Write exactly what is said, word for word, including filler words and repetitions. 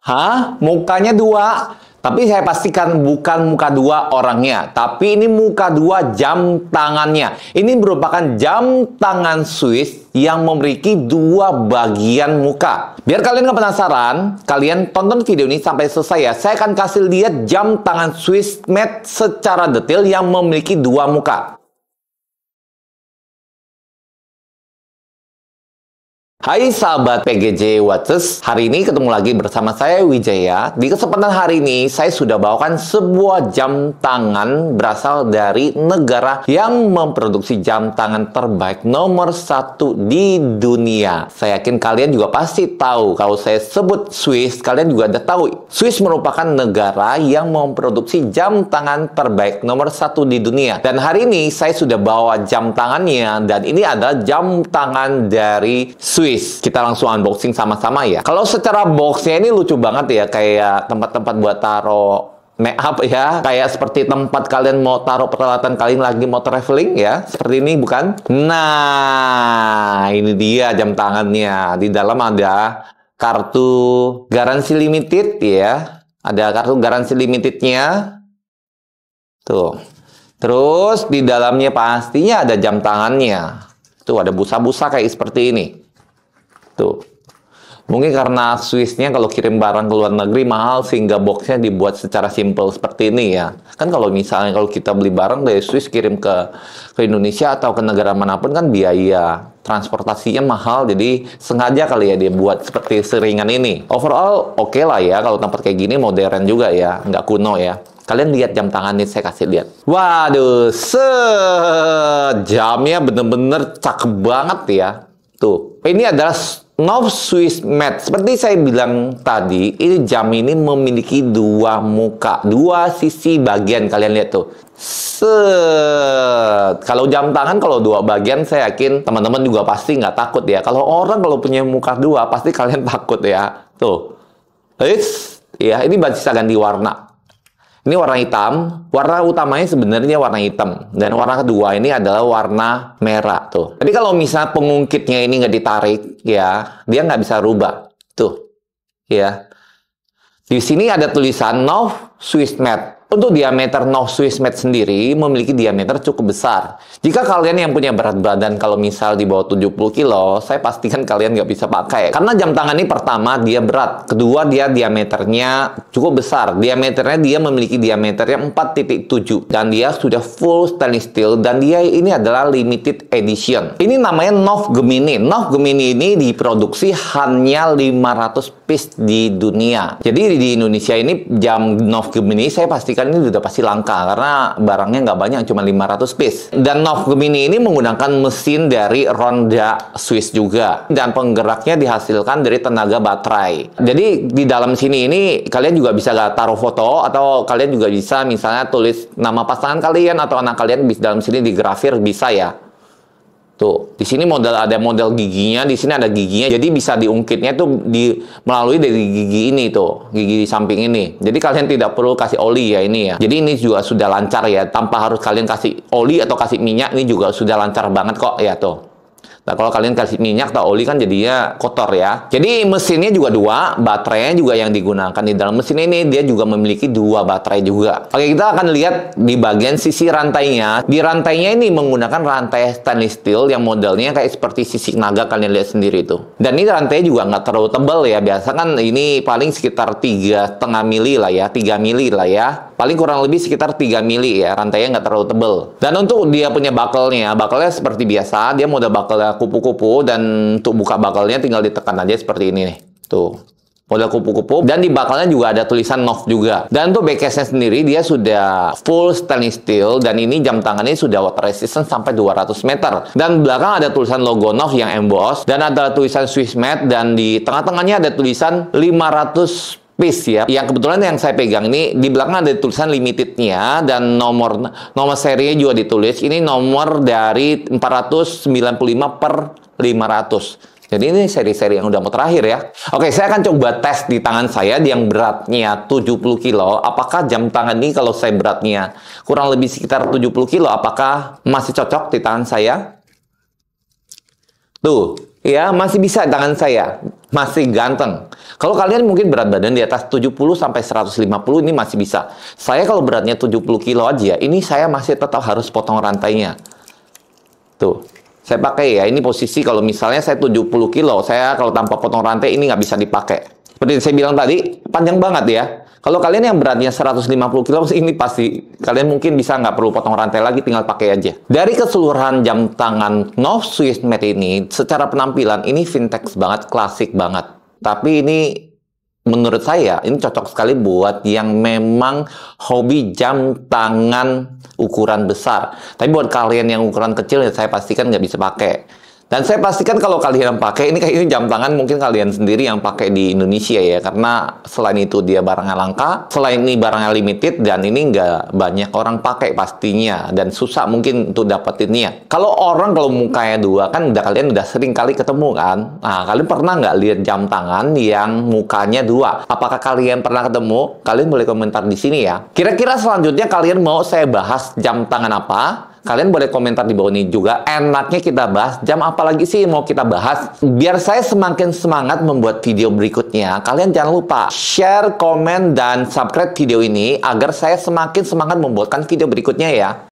Hah? Mukanya dua? Tapi saya pastikan bukan muka dua orangnya, tapi ini muka dua jam tangannya. Ini merupakan jam tangan Swiss yang memiliki dua bagian muka. Biar kalian nggak penasaran, kalian tonton video ini sampai selesai ya. Saya akan kasih lihat jam tangan Swiss Made secara detail yang memiliki dua muka. Hai sahabat P G J Watches, hari ini ketemu lagi bersama saya Wijaya. Di kesempatan hari ini saya sudah bawakan sebuah jam tangan berasal dari negara yang memproduksi jam tangan terbaik nomor satu di dunia. Saya yakin kalian juga pasti tahu, kalau saya sebut Swiss kalian juga udah tahu. Swiss merupakan negara yang memproduksi jam tangan terbaik nomor satu di dunia. Dan hari ini saya sudah bawa jam tangannya, dan ini adalah jam tangan dari Swiss. Kita langsung unboxing sama-sama ya. Kalau secara boxnya ini lucu banget ya, kayak tempat-tempat buat taruh make up ya, kayak seperti tempat kalian mau taruh peralatan kalian lagi mau traveling ya, seperti ini bukan? Nah, ini dia jam tangannya. Di dalam ada kartu garansi limited ya, ada kartu garansi limitednya tuh. Terus di dalamnya pastinya ada jam tangannya tuh, ada busa-busa kayak seperti ini. Tuh. Mungkin karena Swissnya kalau kirim barang ke luar negeri mahal, sehingga boxnya dibuat secara simple seperti ini ya. Kan kalau misalnya kalau kita beli barang dari Swiss kirim ke, ke Indonesia atau ke negara manapun kan biaya transportasinya mahal, jadi sengaja kali ya dia buat seperti seringan ini. Overall oke okay lah ya, kalau tempat kayak gini modern juga ya, nggak kuno ya. Kalian lihat jam tangannya, saya kasih lihat. Waduh, sejamnya bener-bener cakep banget ya. Tuh, ini adalah Nove Swiss Made. Seperti saya bilang tadi, ini jam ini memiliki dua muka, dua sisi bagian. Kalian lihat tuh. Set. Kalau jam tangan kalau dua bagian, saya yakin teman-teman juga pasti nggak takut ya. Kalau orang kalau punya muka dua, pasti kalian takut ya. Tuh. Eits. Ya, ini bisa ganti warna. Ini warna hitam, warna utamanya sebenarnya warna hitam, dan warna kedua ini adalah warna merah tuh. Jadi kalau misal pengungkitnya ini nggak ditarik ya, dia nggak bisa rubah tuh ya. Di sini ada tulisan Nove Swiss Made. Untuk diameter Nove Swiss Made sendiri memiliki diameter cukup besar. Jika kalian yang punya berat badan kalau misal di bawah tujuh puluh kilo, saya pastikan kalian nggak bisa pakai. Karena jam tangan ini pertama dia berat, kedua dia diameternya cukup besar. Diameternya dia memiliki diameternya empat titik tujuh, dan dia sudah full stainless steel, dan dia ini adalah limited edition. Ini namanya Nove Gemini. Nove Gemini ini diproduksi hanya lima ratus piece di dunia. Jadi di Indonesia ini jam Nove Gemini saya pastikan ini sudah pasti langka, karena barangnya nggak banyak, cuma lima ratus piece. Dan Nove Gemini ini menggunakan mesin dari Ronda Swiss juga, dan penggeraknya dihasilkan dari tenaga baterai. Jadi di dalam sini ini kalian juga bisa taruh foto, atau kalian juga bisa misalnya tulis nama pasangan kalian atau anak kalian di dalam sini, digrafir bisa ya. Tuh, di sini model ada model giginya, di sini ada giginya, jadi bisa diungkitnya tuh di melalui dari gigi ini tuh, gigi di samping ini. Jadi kalian tidak perlu kasih oli ya ini ya. Jadi ini juga sudah lancar ya, tanpa harus kalian kasih oli atau kasih minyak, ini juga sudah lancar banget kok ya tuh. Nah, kalau kalian kasih minyak atau oli kan jadinya kotor ya. Jadi mesinnya juga dua, baterainya juga yang digunakan di dalam mesin ini, dia juga memiliki dua baterai juga. Oke, kita akan lihat di bagian sisi rantainya. Di rantainya ini menggunakan rantai stainless steel yang modelnya kayak seperti sisik naga, kalian lihat sendiri tuh. Dan ini rantainya juga nggak terlalu tebal ya, biasa kan ini paling sekitar tiga koma lima mili lah ya, tiga mili lah ya. Paling kurang lebih sekitar tiga mili ya, rantainya nggak terlalu tebal. Dan untuk dia punya bakelnya, bakelnya seperti biasa, dia model bakel kupu-kupu, dan untuk buka bakalnya tinggal ditekan aja seperti ini nih. Tuh, model kupu-kupu, dan di bakalnya juga ada tulisan Nove juga. Dan untuk backcase-nya sendiri dia sudah full stainless steel, dan ini jam tangannya sudah water resistant sampai dua ratus meter. Dan belakang ada tulisan logo Nove yang emboss, dan ada tulisan Swiss Made, dan di tengah-tengahnya ada tulisan lima ratus piece ya. Yang kebetulan yang saya pegang ini di belakang ada tulisan limitednya, dan nomor nomor serinya juga ditulis. Ini nomor dari empat ratus sembilan puluh lima per lima ratus. Jadi ini seri-seri yang udah mau terakhir ya. Oke, saya akan coba tes di tangan saya yang beratnya tujuh puluh kilo. Apakah jam tangan ini kalau saya beratnya kurang lebih sekitar tujuh puluh kilo, apakah masih cocok di tangan saya? Tuh. Ya, masih bisa tangan saya. Masih ganteng. Kalau kalian mungkin berat badan di atas tujuh puluh sampai seratus lima puluh ini masih bisa. Saya kalau beratnya tujuh puluh kilo aja, ini saya masih tetap harus potong rantainya. Tuh. Saya pakai ya, ini posisi kalau misalnya saya tujuh puluh kilo, saya kalau tanpa potong rantai ini nggak bisa dipakai. Seperti yang saya bilang tadi, panjang banget ya. Kalau kalian yang beratnya seratus lima puluh kilo, ini pasti kalian mungkin bisa nggak perlu potong rantai lagi, tinggal pakai aja. Dari keseluruhan jam tangan Nove Swiss Made ini, secara penampilan ini vintage banget, klasik banget. Tapi ini menurut saya, ini cocok sekali buat yang memang hobi jam tangan ukuran besar. Tapi buat kalian yang ukuran kecil, ya saya pastikan nggak bisa pakai. Dan saya pastikan kalau kalian pakai ini kayak ini jam tangan mungkin kalian sendiri yang pakai di Indonesia ya, karena selain itu dia barangnya langka, selain ini barangnya limited dan ini nggak banyak orang pakai pastinya dan susah mungkin untuk dapetinnya. Kalau orang kalau mukanya dua kan udah kalian udah sering kali ketemu kan. Nah, kalian pernah nggak lihat jam tangan yang mukanya dua? Apakah kalian pernah ketemu? Kalian boleh komentar di sini ya. Kira-kira selanjutnya kalian mau saya bahas jam tangan apa? Kalian boleh komentar di bawah ini juga. Enaknya kita bahas jam apa lagi sih mau kita bahas? Biar saya semakin semangat membuat video berikutnya. Kalian jangan lupa share, komen, dan subscribe video ini agar saya semakin semangat membuatkan video berikutnya ya.